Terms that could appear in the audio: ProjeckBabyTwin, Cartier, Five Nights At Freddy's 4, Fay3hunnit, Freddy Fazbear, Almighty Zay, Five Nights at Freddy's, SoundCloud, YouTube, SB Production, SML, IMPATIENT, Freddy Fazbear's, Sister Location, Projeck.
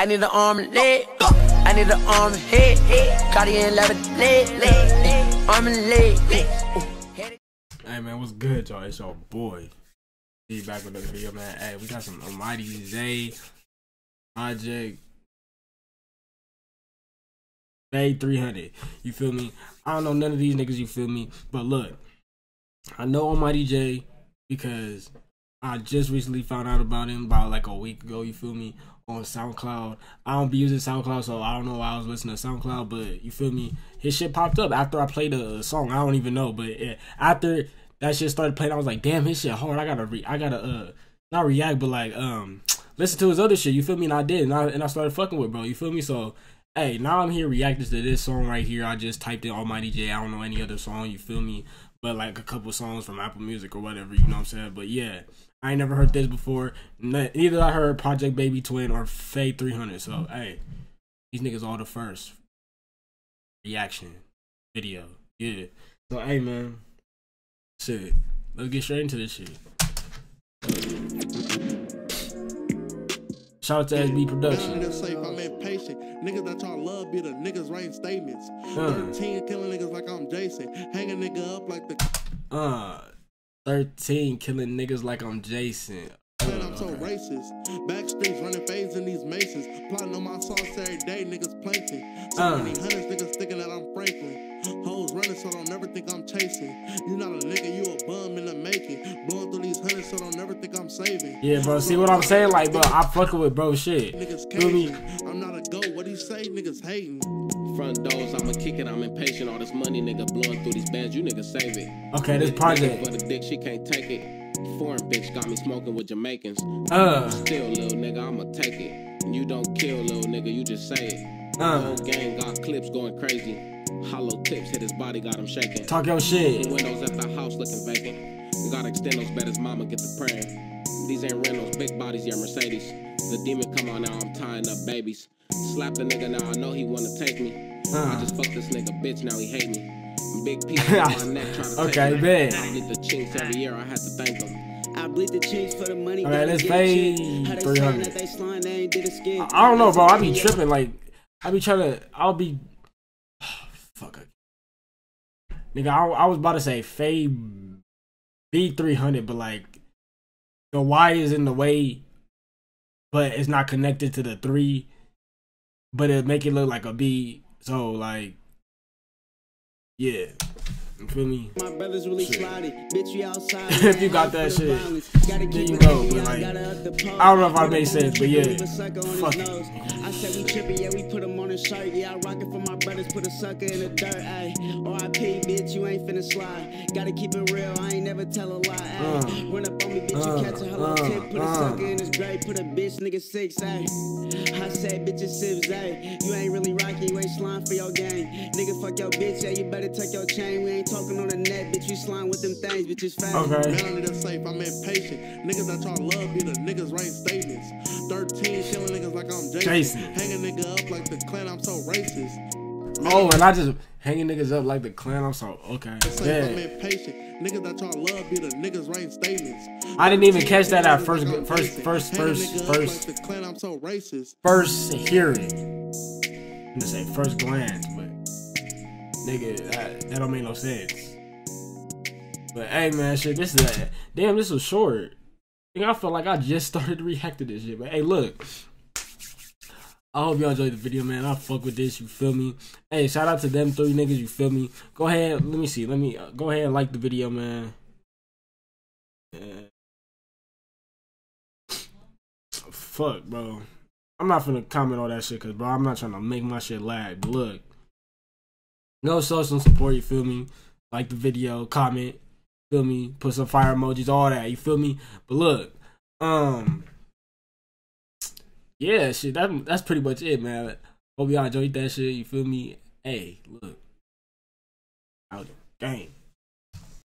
I need an arm and leg. I need an arm and head. Cartier and leather, leg. Arm and leg. Hey man, what's good, y'all? It's your boy. Be back with another video, man. Hey, we got some Almighty Zay, Projeck, Fay3hunnit. You feel me? I don't know none of these niggas. You feel me? But look, I know Almighty Zay because I just recently found out about him about like a week ago, you feel me, on SoundCloud. I don't be using SoundCloud, so I don't know why I was listening to SoundCloud, but you feel me, his shit popped up after I played a song. I don't even know, but yeah, after that shit started playing, I was like, damn, his shit hard. I gotta not react, but like listen to his other shit, you feel me, and I did, and I started fucking with bro, you feel me. So hey, now I'm here reacting to this song right here. I just typed in Almighty Zay. I don't know any other song, you feel me, but like a couple songs from Apple Music or whatever, you know what I'm saying. But yeah, I ain't never heard this before. Neither I heard ProjeckBabyTwin or Fay3hunnit. So hey, these niggas all the first reaction video. Yeah. So hey man, shit, let's get straight into this shit. Shout out to SB Production. I'm impatient. Niggas that y'all love be the niggas writing statements. 13 killing niggas like I'm Jason. Hang a nigga up like the 13 killing niggas like I'm Jason. I'm so racist. Backstreets running fades in these Masons. Plotting on my sauce every day, niggas planting. So many hundreds niggas thinking that I'm Franklin. Hoes running so don't never think I'm chasing. You not a nigga, you a bum in the making. Blowing through these hundreds so don't never think I'm saving. Yeah, bro, see what I'm saying? Like, bro, I fucking with bro shit. Niggas caging. I'm not a goat. What do you say? Niggas hating. Front doors, I'ma kick it, I'm impatient. All this money, nigga, blowing through these bands, you niggas save it. Okay, this Projeck. But the dick, she can't take it. Foreign bitch got me smoking with Jamaicans. Still, little nigga, I'ma take it. You don't kill, little nigga, you just say it. The whole gang got clips going crazy. Hollow tips hit his body, got him shaking. Talk your shit. Windows at the house looking vacant. We gotta extend those bed as mama get the prayer. These ain't rentals, big bodies, yeah, Mercedes. The demon come on now, I'm tying up babies. Slap the nigga now, I know he wanna take me. I just fucked this nigga, bitch, now he hate me. Big piece of my neck trying to okay, bet. I get the chinks every year, I had to thank them. I bleed the chinks for the money. Alright, let's pay 300. I don't know, bro. I be tripping. Like, I be trying to. I'll be. Fuck it. Nigga, I was about to say Fay3hunnit, but like, the Y is in the way, but it's not connected to the 3, but it make it look like a B. So, like. Yeah, you feel me? My brother's really sliding, bitch, you outside. If you got that shit, there you go. But like, I don't know if I made sense, but yeah, fuck it. I said we tripping, yeah, we put him on his shirt. Yeah, I rock it for my brothers, put a sucker in the dirt, ayy. R.I.P., bitch, you ain't finna slide. Gotta keep it real, I ain't never tell a lie, ayy. Run up on me, bitch, you catch a hello tip. Put a sucker in his grave, put a bitch, nigga, 6, ayy. I said, bitch, it's 6, ayy. You ain't really rocking, you ain't slime for your gang. Nigga, fuck your bitch, yeah, you better take your chain, we ain't talking on the net, bitch, you slime with them things, bitch, it's fast. Okay. Man, I'm safe, I'm impatient. Niggas that y'all love be the niggas writing statements. 13 killing niggas like I'm Jason. Hanging nigga up like the Klan, I'm so racist. Man, oh, and I just hanging niggas up like the Klan, I'm so, okay. Yeah. I'm impatient. Niggas that y'all love be the niggas writing statements. I didn't even catch that at first hearing. I'm gonna say first glance, but nigga, that don't make no sense. But hey man, shit, this is a damn, this was short. I feel like I just started reacting to this shit. But hey, look, I hope y'all enjoyed the video, man. I fuck with this, you feel me. Hey, shout out to them 3 niggas, you feel me. Go ahead, let me see, let me go ahead and like the video, man. Yeah. Fuck, bro, I'm not finna comment on that shit, cause bro, I'm not trying to make my shit lag. But look, no social support, you feel me? Like the video, comment, feel me? Put some fire emojis, all that, you feel me? But look, yeah, shit, that's pretty much it, man. Hope y'all enjoyed that shit, you feel me? Hey, look, out of the game.